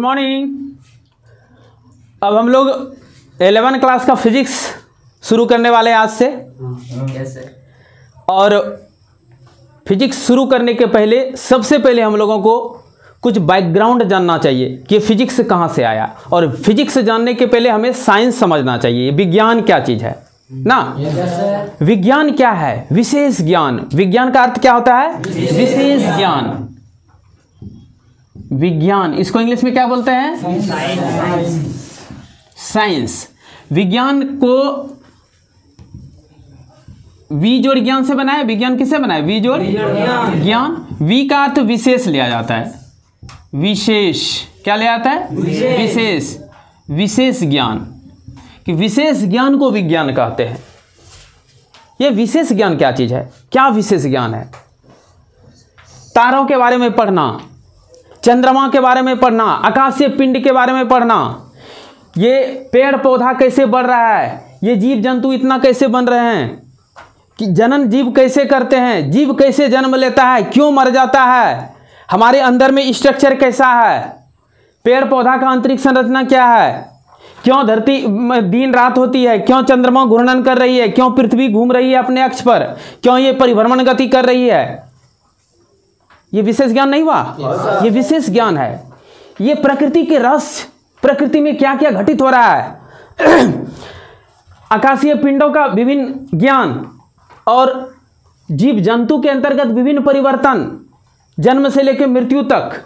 Good morning. अब हम लोग 11 क्लास का फिजिक्स शुरू करने वाले हैं आज से। कैसे? और फिजिक्स शुरू करने के पहले सबसे पहले हम लोगों को कुछ बैकग्राउंड जानना चाहिए कि फिजिक्स कहाँ से आया, और फिजिक्स जानने के पहले हमें साइंस समझना चाहिए। विज्ञान क्या चीज़ है ना? विज्ञान क्या है? विशेष ज्ञान। विज्ञान का अर्थ क्या होता है? विशेष ज्ञान। विज्ञान इसको इंग्लिश में क्या बोलते हैं? साइंस। विज्ञान को वी जोड़ ज्ञान से बनाया। विज्ञान किससे बनाया? वी जोड़ ज्ञान। वी का अर्थ विशेष लिया जाता है। विशेष क्या लिया जाता है? विशेष। विशेष ज्ञान कि विशेष ज्ञान को विज्ञान कहते हैं। यह विशेष ज्ञान क्या चीज है? क्या विशेष ज्ञान है? तारों के बारे में पढ़ना, चंद्रमा के बारे में पढ़ना, आकाशीय पिंड के बारे में पढ़ना, ये पेड़ पौधा कैसे बढ़ रहा है, ये जीव जंतु इतना कैसे बन रहे हैं, कि जनन जीव कैसे करते हैं, जीव कैसे जन्म लेता है, क्यों मर जाता है, हमारे अंदर में स्ट्रक्चर कैसा है, पेड़ पौधा का आंतरिक संरचना क्या है, क्यों धरती दिन रात होती है, क्यों चंद्रमा घूर्णन कर रही है, क्यों पृथ्वी घूम रही है अपने अक्ष पर, क्यों ये परिभ्रमण गति कर रही है, ये विशेष ज्ञान नहीं हुआ? ये विशेष ज्ञान है। ये प्रकृति के रहस्य, प्रकृति में क्या क्या घटित हो रहा है, आकाशीय पिंडों का विभिन्न ज्ञान और जीव जंतु के अंतर्गत विभिन्न परिवर्तन जन्म से लेकर मृत्यु तक,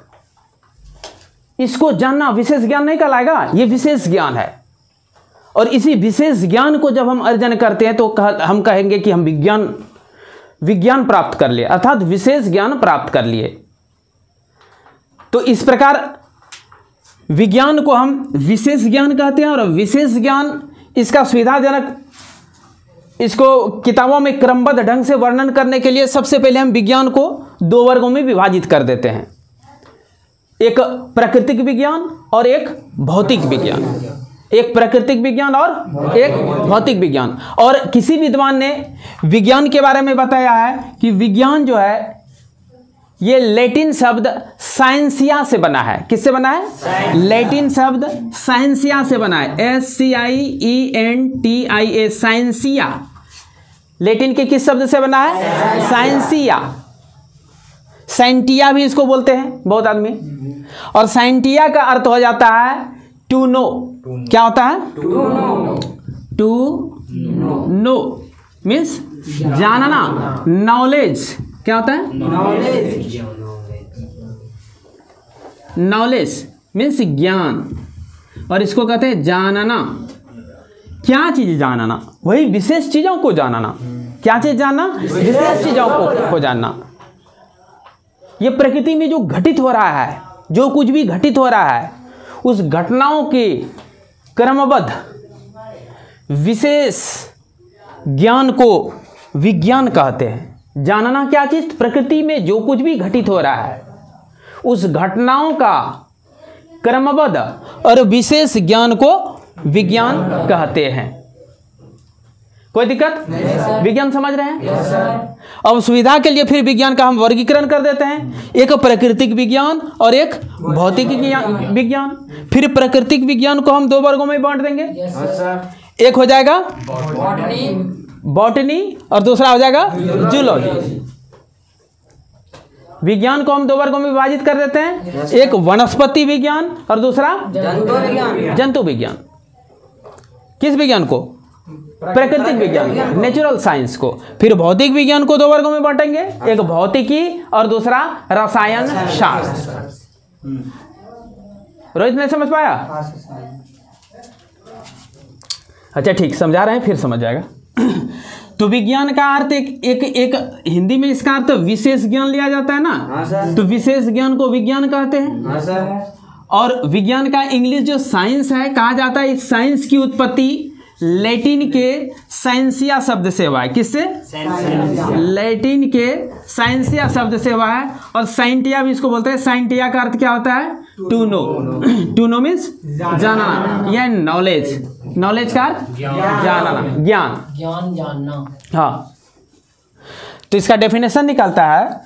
इसको जानना विशेष ज्ञान नहीं कहलाएगा। ये विशेष ज्ञान है, और इसी विशेष ज्ञान को जब हम अर्जन करते हैं तो हम कहेंगे कि हम विज्ञान प्राप्त कर लिए, अर्थात विशेष ज्ञान प्राप्त कर लिए। तो इस प्रकार विज्ञान को हम विशेष ज्ञान कहते हैं, और विशेष ज्ञान इसका सुविधाजनक, इसको किताबों में क्रमबद्ध ढंग से वर्णन करने के लिए सबसे पहले हम विज्ञान को दो वर्गों में विभाजित कर देते हैं, एक प्राकृतिक विज्ञान और एक भौतिक विज्ञान। एक प्राकृतिक विज्ञान और एक भौतिक विज्ञान। और किसी विद्वान ने विज्ञान के बारे में बताया है कि विज्ञान जो है ये लैटिन शब्द साइंसिया से बना है। किससे बना है? लैटिन शब्द साइंसिया से बना है। SCIENTIA scientia. लैटिन के किस शब्द से बना है? साइंसिया। साइंटिया भी इसको बोलते हैं बहुत आदमी। और साइंटिया का अर्थ हो जाता है टू नो। क्या होता है? टू नो मीन्स जानना, नॉलेज। क्या होता है? नॉलेज मीन्स ज्ञान, और इसको कहते हैं जानना। क्या चीज जानना? वही विशेष चीजों को जानना। क्या चीज जानना? विशेष चीजों को जानना। ये प्रकृति में जो घटित हो रहा है, जो कुछ भी घटित हो रहा है, उस घटनाओं के क्रमबद्ध विशेष ज्ञान को विज्ञान कहते हैं। जानना क्या चीज? प्रकृति में जो कुछ भी घटित हो रहा है उस घटनाओं का क्रमबद्ध और विशेष ज्ञान को विज्ञान कहते हैं। कोई दिक्कत? विज्ञान समझ रहे हैं? अब सुविधा के लिए फिर विज्ञान का हम वर्गीकरण कर देते हैं, एक प्राकृतिक विज्ञान और एक भौतिक विज्ञान। फिर प्राकृतिक विज्ञान को हम दो वर्गों में बांट देंगे। एक हो जाएगा बॉटनी और दूसरा हो जाएगा जूलॉजी। विज्ञान को हम दो वर्गों में विभाजित कर देते हैं, एक वनस्पति विज्ञान और दूसरा जंतु विज्ञान। किस विज्ञान को? प्राकृतिक विज्ञान, नेचुरल साइंस को। फिर भौतिक विज्ञान को दो वर्गों में बांटेंगे, एक भौतिकी और दूसरा रसायन शास्त्र। रोहित ने समझ पाया? अच्छा ठीक, समझा रहे हैं, फिर समझ जाएगा। तो विज्ञान का अर्थ एक हिंदी में इसका अर्थ विशेष ज्ञान लिया जाता है ना, तो विशेष ज्ञान को विज्ञान कहते हैं। और विज्ञान का इंग्लिश जो साइंस है, कहा जाता है इस साइंस की उत्पत्ति लैटिन के साइंसिया शब्द से हुआ है। किससे? लैटिन के साइंसिया शब्द से हुआ है। और साइंटिया भी इसको बोलते हैं। साइंटिया का अर्थ क्या होता है? To know. To know means जानना या नॉलेज। नॉलेज का अर्थ जानना, ज्ञान जानना। हाँ, तो इसका डेफिनेशन निकलता है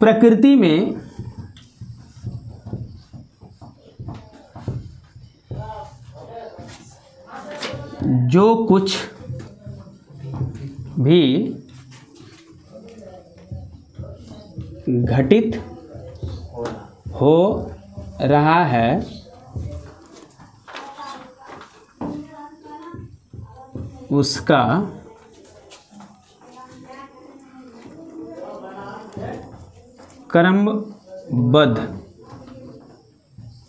प्रकृति में जो कुछ भी घटित हो रहा है उसका क्रमबद्ध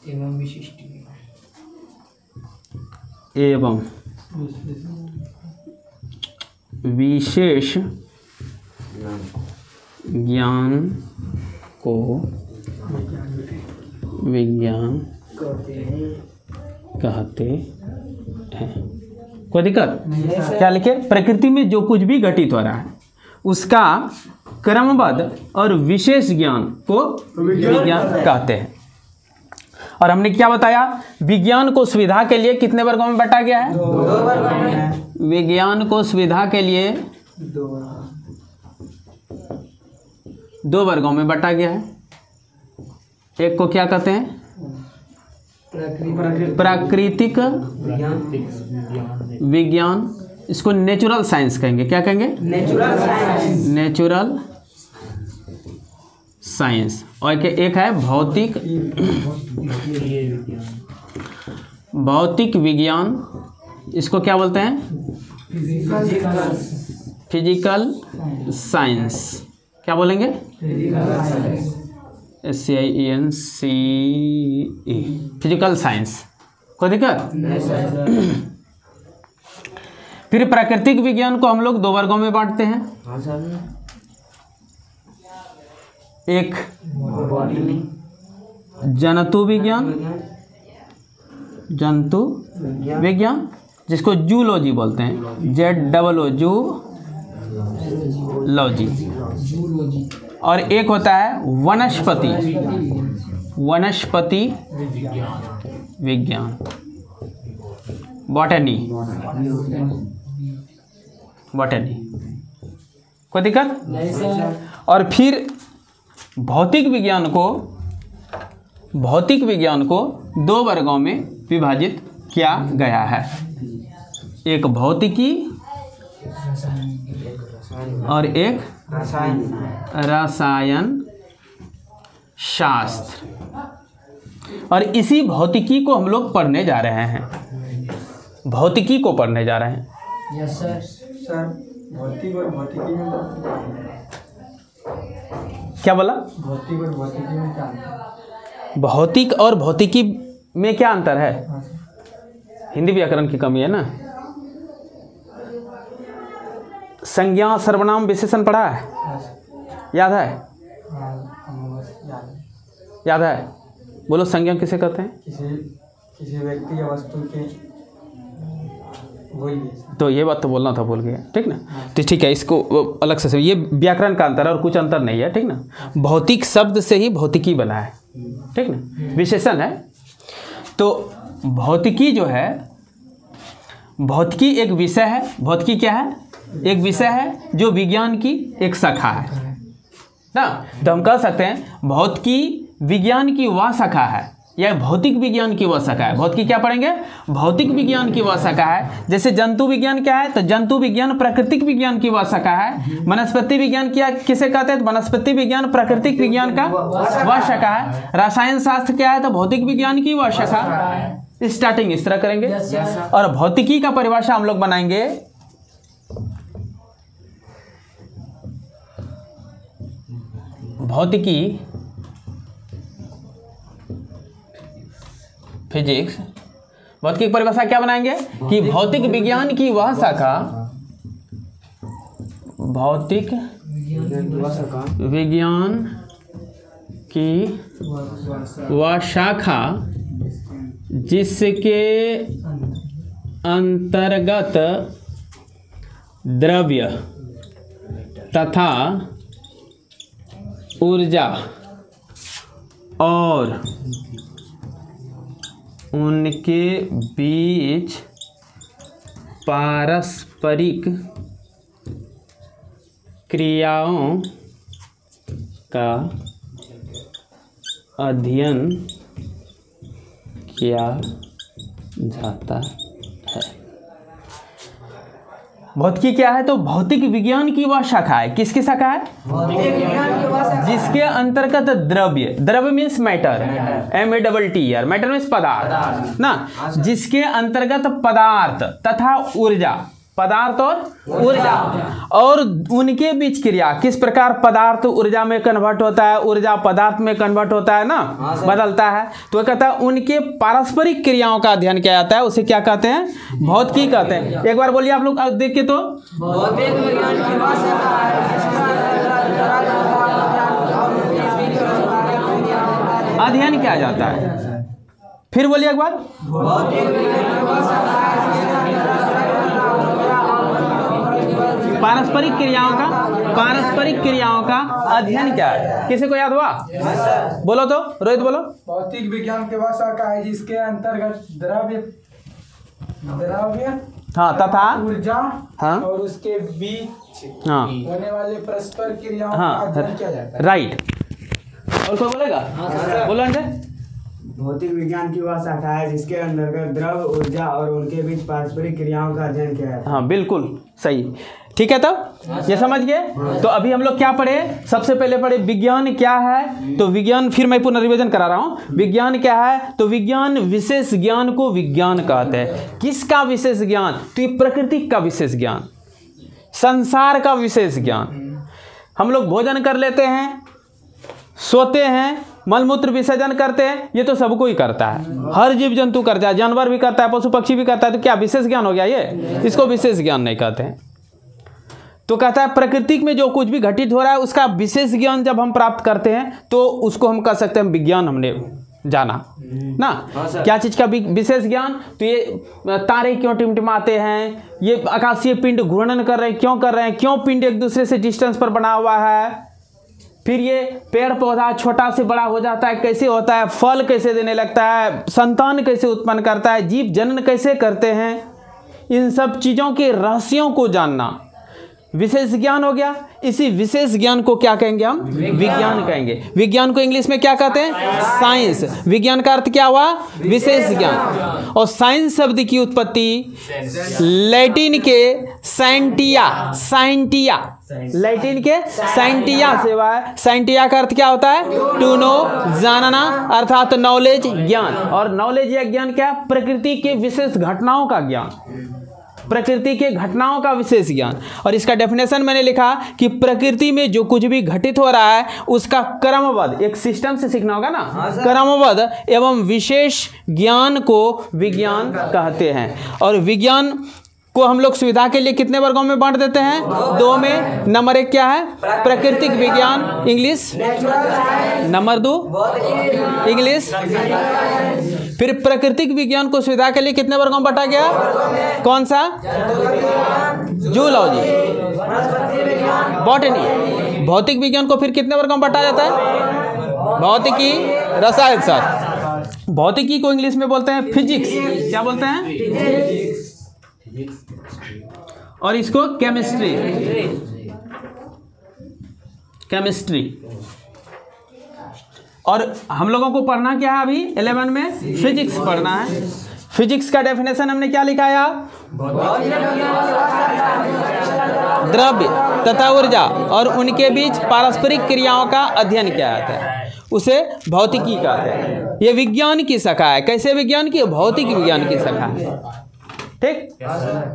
एवं विशेष ज्ञान को विज्ञान कहते हैं। कोई दिक्कत क्या लिखे? प्रकृति में जो कुछ भी घटित हो रहा है उसका क्रमबद्ध और विशेष ज्ञान को विज्ञान कहते हैं। और हमने क्या बताया? विज्ञान को सुविधा के लिए कितने वर्गों में बांटा गया है? दो वर्गों में। विज्ञान को सुविधा के लिए दो वर्गों में बांटा गया है। एक को क्या कहते हैं? प्राकृतिक विज्ञान। इसको नेचुरल साइंस कहेंगे। क्या कहेंगे? Natural science. Natural science. और एक है भौतिक भौतिक विज्ञान। इसको क्या बोलते हैं? Physical science. क्या बोलेंगे? SCIENCE physical science. कोई दिक्कत? फिर प्राकृतिक विज्ञान को हम लोग दो वर्गों में बांटते हैं। एक जंतु विज्ञान जिसको जूलॉजी बोलते हैं, ZOO जूलॉजी। और एक होता है वनस्पति विज्ञान, बॉटनी। कोई दिक्कत नहीं सर। और फिर भौतिक विज्ञान को दो वर्गों में विभाजित किया गया है। एक भौतिकी और एक रसायन शास्त्र। और इसी भौतिकी को हम लोग पढ़ने जा रहे हैं। भौतिकी को पढ़ने जा रहे हैं। Yes sir. भौतिक और भौतिकी में क्या बोला? भौतिक और भौतिकी में क्या अंतर है? हिंदी व्याकरण की कमी है ना। संज्ञा सर्वनाम विशेषण पढ़ा है? याद है? याद है? बोलो, संज्ञा किसे कहते हैं? किसी व्यक्ति या वस्तु के। तो ये बात तो बोलना था, बोल गया। ठीक ना? तो ठीक है, इसको अलग से ये व्याकरण का अंतर है और कुछ अंतर नहीं है। ठीक ना? भौतिक शब्द से ही भौतिकी बना है। ठीक ना? विशेषण है। तो भौतिकी जो है, भौतिकी एक विषय है। भौतिकी क्या है? एक विषय है जो विज्ञान की एक शाखा है ना। तो हम कह सकते हैं भौतिकी विज्ञान की वह शाखा है, यह भौतिक विज्ञान की वह शाखा है। भौतिकी क्या पढ़ेंगे? भौतिक विज्ञान की वह शाखा है। जैसे जंतु विज्ञान क्या है? तो जंतु विज्ञान प्राकृतिक विज्ञान की वह शाखा है। वनस्पति विज्ञान क्या किसे कहते हैं? वनस्पति विज्ञान प्राकृतिक विज्ञान का वह शाखा है। रसायन शास्त्र क्या है? तो भौतिक विज्ञान की वह शाखा। स्टार्टिंग इस तरह करेंगे। और भौतिकी का परिभाषा हम लोग बनाएंगे भौतिकी फिजिक्स। भौतिकी की परिभाषा क्या बनाएंगे? कि भौतिक विज्ञान की वह शाखा, भौतिक विज्ञान की वह शाखा जिसके अंतर्गत द्रव्य तथा ऊर्जा और उनके बीच पारस्परिक क्रियाओं का अध्ययन किया जाता है। भौतिकी क्या है? तो भौतिक विज्ञान की वह शाखा है। किसकी शाखा है? भौतिक विज्ञान की वह शाखा जिसके अंतर्गत द्रव्य, द्रव्य means matter, MATTER, matter means पदार्थ ना, जिसके अंतर्गत पदार्थ तथा ऊर्जा, पदार्थ और ऊर्जा, और उनके बीच क्रिया, किस प्रकार पदार्थ ऊर्जा में कन्वर्ट होता है, ऊर्जा पदार्थ में कन्वर्ट होता है ना, बदलता है, तो कहता है उनके पारस्परिक क्रियाओं का अध्ययन किया जाता है, उसे क्या कहते हैं? भौतिकी कहते हैं। एक बार बोलिए आप लोग देखिए तो भौतिक विज्ञान की वह शाखा है अध्ययन किया जाता है। फिर बोलिए एक बार, पारस्परिक क्रियाओं का, पारस्परिक क्रियाओं का अध्ययन क्या है? किसी को याद हुआ? बोलो तो, रोहित बोलो। भौतिक विज्ञान की वह शाखा है जिसके अंतर्गत द्रव्य हाँ तथा ऊर्जा हाँ और उसके बीच हाँ होने वाले परस्पर क्रियाओं का अध्ययन किया जाता है। राइट। और कोई बोलेगा? बोलो अंजय। भौतिक विज्ञान की वह शाखा है जिसके अंतर्गत द्रव्य, ऊर्जा और उनके बीच पारस्परिक क्रियाओं का अध्ययन किया जाता है। हाँ बिल्कुल सही, ठीक है। तब ये समझ गए। तो अभी हम लोग क्या पढ़े? सबसे पहले पढ़े विज्ञान क्या है। तो विज्ञान, फिर मैं पुनः रिवीजन करा रहा हूँ, विज्ञान क्या है? तो विज्ञान विशेष ज्ञान को विज्ञान कहते हैं। किसका विशेष ज्ञान? तो ये प्रकृति का विशेष ज्ञान, संसार का विशेष ज्ञान। हम लोग भोजन कर लेते हैं, सोते हैं, मलमूत्र विसर्जन करते हैं, ये तो सबको ही करता है, हर जीव जंतु करता है, जानवर भी करता है, पशु पक्षी भी करता है। तो क्या विशेष ज्ञान हो गया ये? इसको विशेष ज्ञान नहीं कहते हैं। तो कहता है प्रकृति में जो कुछ भी घटित हो रहा है उसका विशेष ज्ञान जब हम प्राप्त करते हैं तो उसको हम कह सकते हैं विज्ञान हमने जाना ना। क्या चीज़ का विशेष ज्ञान? तो ये तारे क्यों टिमटिमाते हैं, ये आकाशीय पिंड घूर्णन कर रहे हैं, क्यों कर रहे हैं, क्यों पिंड एक दूसरे से डिस्टेंस पर बना हुआ है, फिर ये पेड़ पौधा छोटा से बड़ा हो जाता है, कैसे होता है, फल कैसे देने लगता है, संतान कैसे उत्पन्न करता है, जीव जनन कैसे करते हैं, इन सब चीज़ों के रहस्यों को जानना विशेष ज्ञान हो गया। इसी विशेष ज्ञान को क्या कहेंगे हम? विज्ञान कहेंगे। विज्ञान को इंग्लिश में क्या कहते हैं? साइंस। विज्ञान का अर्थ क्या हुआ? विशेष ज्ञान। और साइंस शब्द की उत्पत्ति लैटिन के साइंटिया, साइंटिया, लैटिन के साइंटिया से हुआ है। साइंटिया का अर्थ क्या होता है? टू नो, जानना, अर्थात नॉलेज, ज्ञान। और नॉलेज या ज्ञान क्या? प्रकृति के विशेष घटनाओं का ज्ञान, प्रकृति के घटनाओं का विशेष ज्ञान। और इसका डेफिनेशन मैंने लिखा कि प्रकृति में जो कुछ भी घटित हो रहा है उसका क्रमबद्ध, एक सिस्टम से सीखना होगा ना, क्रमबद्ध एवं विशेष ज्ञान को विज्ञान कहते हैं। और विज्ञान को हम लोग सुविधा के लिए कितने वर्गों में बांट देते हैं? दो में। नंबर एक क्या है? प्राकृतिक विज्ञान इंग्लिश, नंबर दो इंग्लिश। फिर प्राकृतिक विज्ञान को सुविधा के लिए कितने वर्गों में बांटा गया? कौन सा? Zoology, botany. भौतिक विज्ञान को फिर कितने वर्गों में बांटा जाता है? भौतिकी, रसायन शास्त्र। भौतिकी को इंग्लिश में बोलते हैं फिजिक्स, क्या बोलते हैं? और इसको केमिस्ट्री, केमिस्ट्री। और हम लोगों को पढ़ना क्या है अभी 11 में? फिजिक्स पढ़ना है। फिजिक्स का डेफिनेशन हमने क्या लिखाया? द्रव्य तथा ऊर्जा और उनके बीच पारस्परिक क्रियाओं का अध्ययन किया जाता है, उसे भौतिकी कहते हैं। यह विज्ञान की शाखा है। कैसे विज्ञान की? भौतिक विज्ञान की शाखा है, ठीक।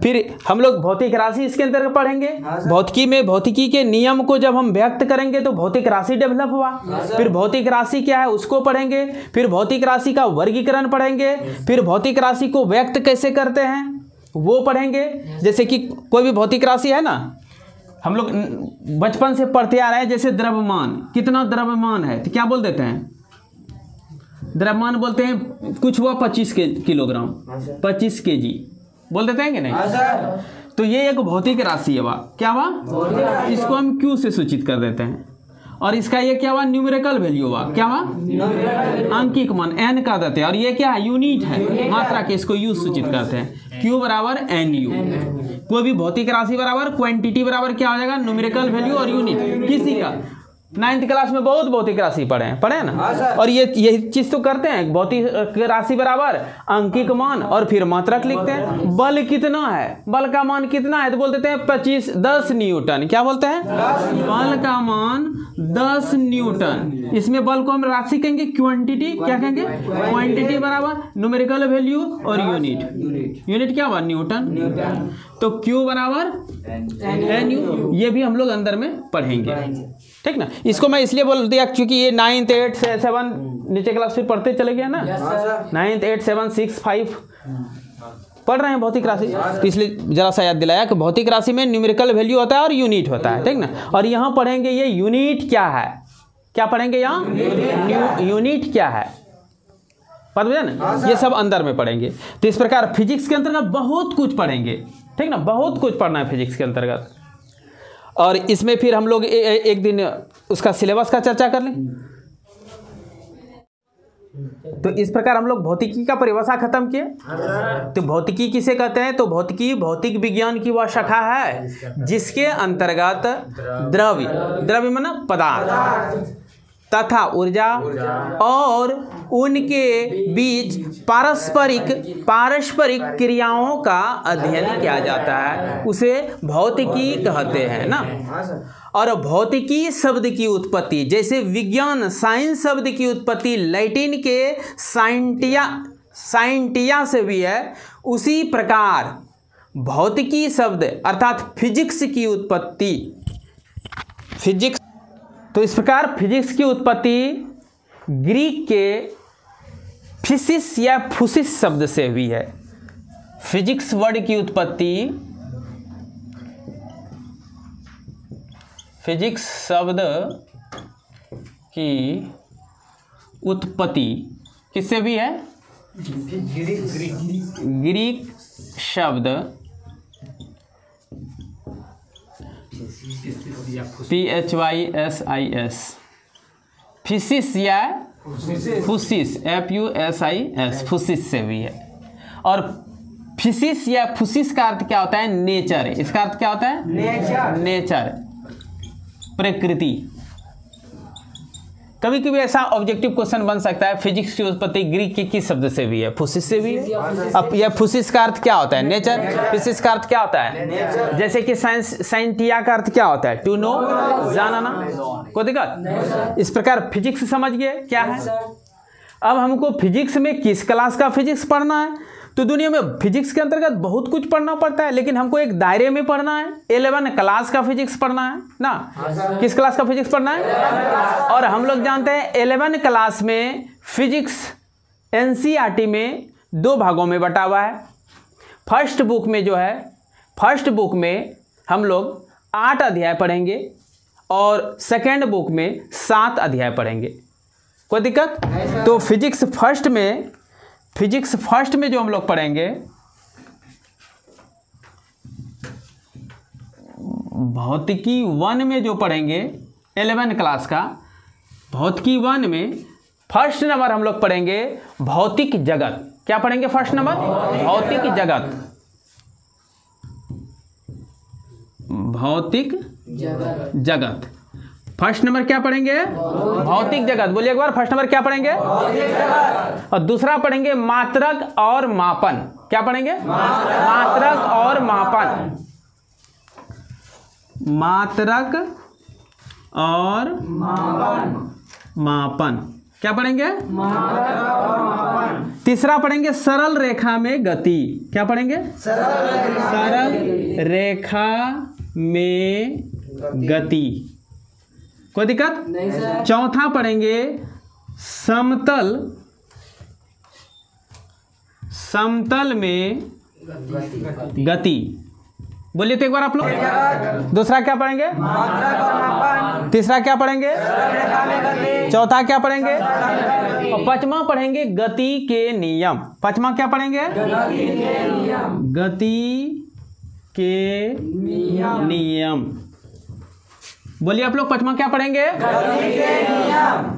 फिर हम लोग भौतिक राशि इसके अंतर्गत पढ़ेंगे। भौतिकी में भौतिकी के नियम को जब हम व्यक्त करेंगे तो भौतिक राशि डेवलप हुआ। फिर भौतिक राशि क्या है उसको पढ़ेंगे, फिर भौतिक राशि का वर्गीकरण पढ़ेंगे, फिर भौतिक राशि को व्यक्त कैसे करते हैं वो पढ़ेंगे। जैसे कि कोई भी भौतिक राशि है ना, हम लोग बचपन से पढ़ते आ रहे हैं, जैसे द्रव्यमान, कितना द्रव्यमान है तो क्या बोल देते हैं? द्रव्यमान बोलते हैं, कुछ हुआ 25 किलोग्राम, 25 kg बोल देते हैं कि नहीं? तो ये एक भौतिक राशि है, क्या हुआ? इसको हम Q से सूचित कर देते हैं। और इसका ये क्या हुआ? न्यूमेरिकल वैल्यू हुआ, क्या हुआ? अंकिक मान N का देते हैं। और ये क्या है? यूनिट है, मात्रा के, इसको U सूचित करते हैं। Q बराबर NU। कोई भी भौतिक राशि बराबर क्वांटिटी बराबर क्या हो जाएगा? न्यूमेरिकल वैल्यू और यूनिट। किसी का नाइन्थ क्लास में बहुत भौतिक राशि पढ़े ना, और ये चीज तो करते हैं। भौतिक राशि बराबर अंकिक मान और फिर मात्रक लिखते हैं। बल कितना है, बल का मान कितना है तो बोल देते हैं 10 न्यूटन। क्या बोलते हैं? बल का मान 10 न्यूटन। इसमें बल को हम राशि कहेंगे, क्वांटिटी क्या कहेंगे? क्वांटिटी बराबर न्यूमेरिकल वैल्यू और यूनिट। यूनिट क्या हुआ? न्यूटन। तो Q बराबर NU। ये भी हम लोग अंदर में पढ़ेंगे, ठीक ना। इसको मैं इसलिए बोल दिया क्योंकि ये 9th 8th 7 नीचे क्लास फिर पढ़ते चले गए ना। 9th 8th 7 6 5 पढ़ रहे हैं भौतिक राशि, इसलिए जरा सा याद दिलाया कि भौतिक राशि में न्यूमेरिकल वैल्यू होता है और यूनिट होता है, ठीक ना। और यहाँ पढ़ेंगे ये यूनिट क्या है, क्या पढ़ेंगे यहाँ? यूनिट क्या है, बात बुझे ना। ये सब अंदर में पढ़ेंगे। तो इस प्रकार फिजिक्स के अंतर्गत बहुत कुछ पढ़ेंगे, ठीक ना। बहुत कुछ पढ़ना है फिजिक्स के अंतर्गत। और इसमें फिर हम लोग एक दिन उसका सिलेबस का चर्चा कर लें। तो इस प्रकार हम लोग भौतिकी का परिभाषा खत्म किए। तो भौतिकी किसे कहते हैं? तो भौतिकी भौतिक विज्ञान की वह शाखा है जिसके अंतर्गत द्रव्य माना पदार्थ तथा ऊर्जा और उनके बीच पारस्परिक क्रियाओं का अध्ययन किया जाता है, उसे भौतिकी कहते हैं ना। और भौतिकी शब्द की उत्पत्ति, जैसे विज्ञान साइंस शब्द की उत्पत्ति लैटिन के साइंटिया से भी है, उसी प्रकार भौतिकी शब्द अर्थात फिजिक्स की उत्पत्ति फिजिक्स। तो इस प्रकार फिजिक्स की उत्पत्ति ग्रीक के फिसिस या फुसिस शब्द से हुई है। फिजिक्स वर्ड की उत्पत्ति, फिजिक्स शब्द की उत्पत्ति किससे भी है? ग्रीक शब्द PHYSIS फिसिस या फुसिस FUSIS फुसिस से भी है। और फिसिस या फुसिस का अर्थ क्या होता है? नेचर। इसका अर्थ क्या होता है? नेचर, प्रकृति। कभी कभी ऐसा ऑब्जेक्टिव क्वेश्चन बन सकता है, फिजिक्स की उत्पत्ति ग्रीक के किस शब्द से भी है? फुसिस से भी है। अब यह फुसिस का अर्थ क्या होता है? नेचर। फिसिस का अर्थ क्या होता है? जैसे कि साइंटिया का अर्थ क्या होता है? टू नो, जानना। कोई दिक्कत? इस प्रकार फिजिक्स समझिए क्या है। अब हमको फिजिक्स में किस क्लास का फिजिक्स पढ़ना है? तो दुनिया में फिजिक्स के अंतर्गत बहुत कुछ पढ़ना पड़ता है, लेकिन हमको एक दायरे में पढ़ना है। 11 क्लास का फिजिक्स पढ़ना है ना। किस क्लास का फिजिक्स पढ़ना है? और हम लोग जानते हैं 11 क्लास में फिजिक्स एनसीईआरटी में 2 भागों में बटा हुआ है। फर्स्ट बुक में हम लोग 8 अध्याय पढ़ेंगे और सेकेंड बुक में 7 अध्याय पढ़ेंगे। कोई दिक्कत? तो फिजिक्स फर्स्ट में जो हम लोग पढ़ेंगे भौतिकी 1 में जो पढ़ेंगे 11 क्लास का, भौतिकी 1 में फर्स्ट नंबर हम लोग पढ़ेंगे भौतिक जगत। क्या पढ़ेंगे फर्स्ट नंबर? भौतिक जगत। भौतिक जगत फर्स्ट नंबर क्या पढ़ेंगे? भौतिक जगत। बोलिए एक बार, फर्स्ट नंबर क्या पढ़ेंगे? और दूसरा पढ़ेंगे मात्रक और मापन। क्या पढ़ेंगे? मात्रक और मापन। मात्रक और मापन क्या पढ़ेंगे? तीसरा पढ़ेंगे सरल रेखा में गति। क्या पढ़ेंगे? सरल रेखा में गति। कोई दिक्कत नहीं सर। चौथा पढ़ेंगे समतल में गति। बोलिए तो एक बार आप लोग। दूसरा क्या पढ़ेंगे? मात्रक और मापन। तीसरा क्या पढ़ेंगे? रेखा में गति। चौथा क्या पढ़ेंगे? और पांचवा पढ़ेंगे गति के नियम। पांचवा क्या पढ़ेंगे? गति के नियम। बोलिए आप लोग पांचवा क्या पढ़ेंगे? गति के नियम।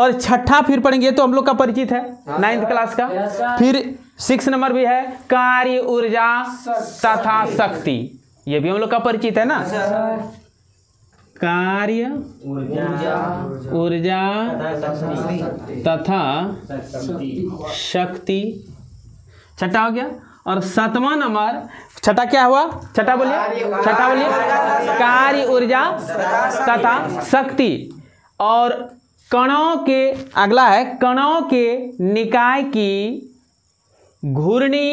और छठा फिर पढ़ेंगे, तो हम लोग का परिचित है 9th क्लास का। फिर 6 नंबर भी है कार्य, ऊर्जा तथा शक्ति। ये भी हम लोग का परिचित है ना। कार्य ऊर्जा तथा शक्ति, छठा हो गया। और सातवां नंबर, छठा क्या हुआ, छठा बोलिए कार्य ऊर्जा तथा शक्ति। और कणों के, अगला है कणों के निकाय की घूर्णी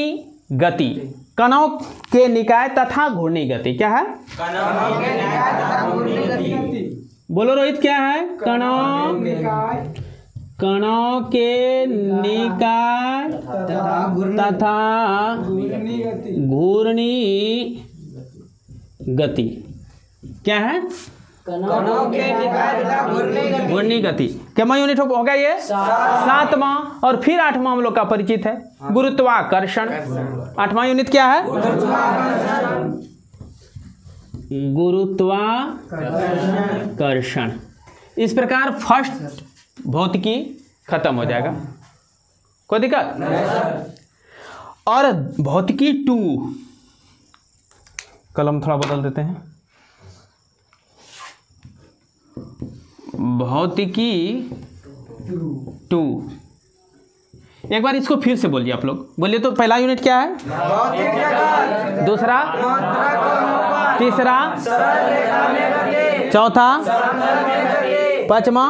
गति, कणों के निकाय तथा घूर्णी गति, क्या है कणों के निकाय तथा घूर्णी गति, बोलो रोहित क्या है, कणों के निकाय तथा घूर्णी गति, क्या है कणों के निकाय तथा घूर्णी गति। कितना यूनिट हो गया ये, सातवां। और फिर आठवां हम लोग का परिचित है गुरुत्वाकर्षण। आठवां यूनिट क्या है, गुरुत्वाकर्षण। इस प्रकार फर्स्ट भौतिकी खत्म हो जाएगा, कोई दिक्कत नहीं। और भौतिकी 2, कलम थोड़ा बदल देते हैं, भौतिकी 2, एक बार इसको फिर से बोलिए आप लोग, बोलिए तो पहला यूनिट क्या है, दूसरा, तीसरा, चौथा, पांचवा,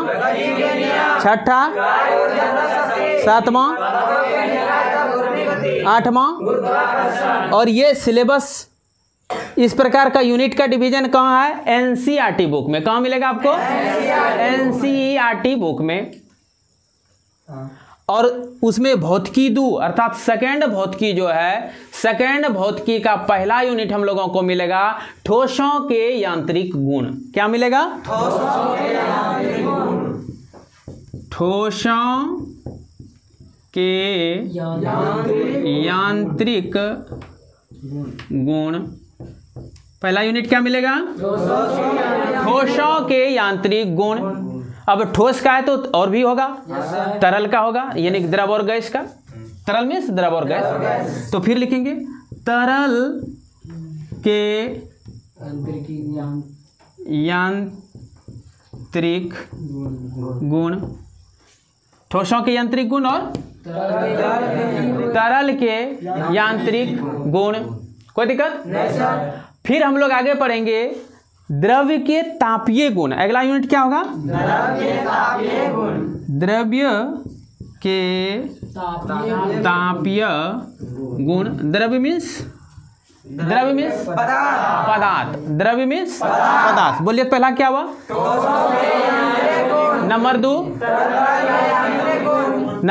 छठा, सातवां, आठवां। और ये सिलेबस, इस प्रकार का यूनिट का डिवीजन कहाँ है, एनसीईआरटी बुक में, कहाँ मिलेगा आपको, एनसीईआरटी बुक में। और उसमें भौतिकी 2 अर्थात सेकेंड भौतिकी जो है, सेकेंड भौतिकी का पहला यूनिट हम लोगों को मिलेगा ठोसों के यांत्रिक गुण, क्या मिलेगा, ठोसों के यांत्रिक गुण, पहला यूनिट क्या मिलेगा, ठोसों के यांत्रिक गुण। अब ठोस का है तो और भी होगा, तरल का होगा, यानी द्रव और गैस का, तरल मीन्स द्रव और गैस। तो फिर लिखेंगे तरल के यांत्रिक गुण, ठोसों के यांत्रिक गुण और तरल के यांत्रिक गुण, कोई दिक्कत नहीं। फिर हम लोग आगे पढ़ेंगे द्रव्य के तापीय गुण, अगला यूनिट क्या होगा, द्रव्य के तापीय गुण, द्रव्य मीन्स पदार्थ, द्रव्य मीन्स पदार्थ। बोलिए पहला क्या हुआ, नंबर 2,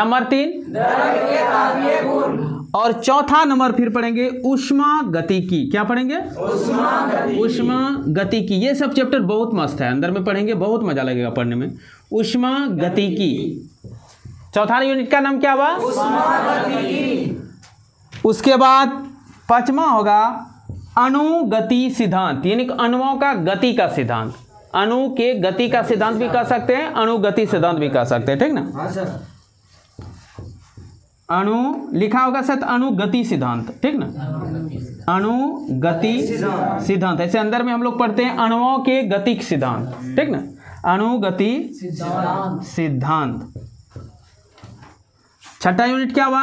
नंबर 3, और चौथा नंबर फिर पढ़ेंगे ऊष्मागतिकी, क्या पढ़ेंगे, ऊष्मागतिकी। ये सब चैप्टर बहुत मस्त है, अंदर में पढ़ेंगे, बहुत मजा लगेगा पढ़ने में। ऊष्मागतिकी, चौथा यूनिट का नाम क्या हुआ, ऊष्मागतिकी। उसके बाद पांचवा होगा अणुगति सिद्धांत, यानी अणुओं का गति का सिद्धांत, अणु के गति का सिद्धांत भी कह सकते हैं, अणुगति सिद्धांत भी कह सकते हैं, ठीक ना, अणु लिखा होगा सर, अणुगति सिद्धांत, ठीक ना, अणुगति सिद्धांत। ऐसे अंदर में हम लोग पढ़ते हैं अणुओं के गति सिद्धांत, ठीक ना, अणुगति सिद्धांत। छठा यूनिट क्या हुआ,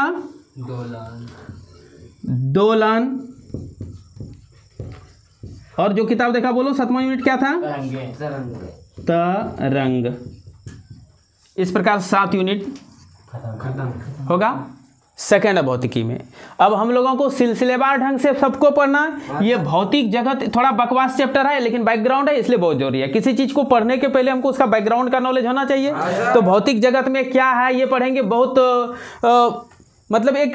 दोलन। और जो किताब देखा बोलो, सातवां यूनिट क्या था, तरंग। इस प्रकार 7 यूनिट होगा सेकेंड भौतिकी में। अब हम लोगों को सिलसिलेवार ढंग से सबको पढ़ना है। ये भौतिक जगत थोड़ा बकवास चैप्टर है, लेकिन बैकग्राउंड है इसलिए बहुत जरूरी है। किसी चीज को पढ़ने के पहले हमको उसका बैकग्राउंड का नॉलेज होना चाहिए। तो भौतिक जगत में क्या है ये पढ़ेंगे, बहुत मतलब एक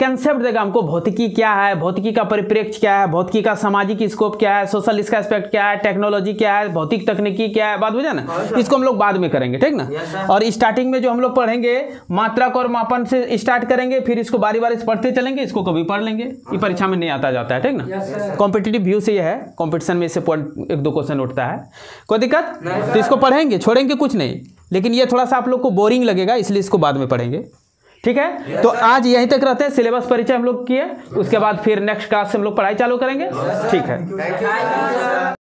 कंसेप्ट देगा हमको, भौतिकी क्या है, भौतिकी का परिप्रेक्ष्य क्या है, भौतिकी का सामाजिक स्कोप क्या है, सोशल इसका एस्पेक्ट क्या है, टेक्नोलॉजी क्या है, भौतिक तकनीकी क्या है, बात बुझा ना, इसको हम लोग बाद में करेंगे, ठीक ना। और स्टार्टिंग में जो हम लोग पढ़ेंगे मात्रक और मापन से स्टार्ट करेंगे, फिर इसको बारी बारी पढ़ते चलेंगे, इसको कभी पढ़ लेंगे, ये परीक्षा में नहीं आता जाता है, ठीक ना, कॉम्पिटिटिव व्यू से यह है, कॉम्पिटिशन में इससे 1-2 क्वेश्चन उठता है, कोई दिक्कत, तो इसको पढ़ेंगे, छोड़ेंगे कुछ नहीं। लेकिन ये थोड़ा सा आप लोग को बोरिंग लगेगा, इसलिए इसको बाद में पढ़ेंगे, ठीक है। तो आज यहीं तक रहते हैं, सिलेबस परिचय हम लोग किए, उसके बाद फिर नेक्स्ट क्लास से हम लोग पढ़ाई चालू करेंगे, ठीक है।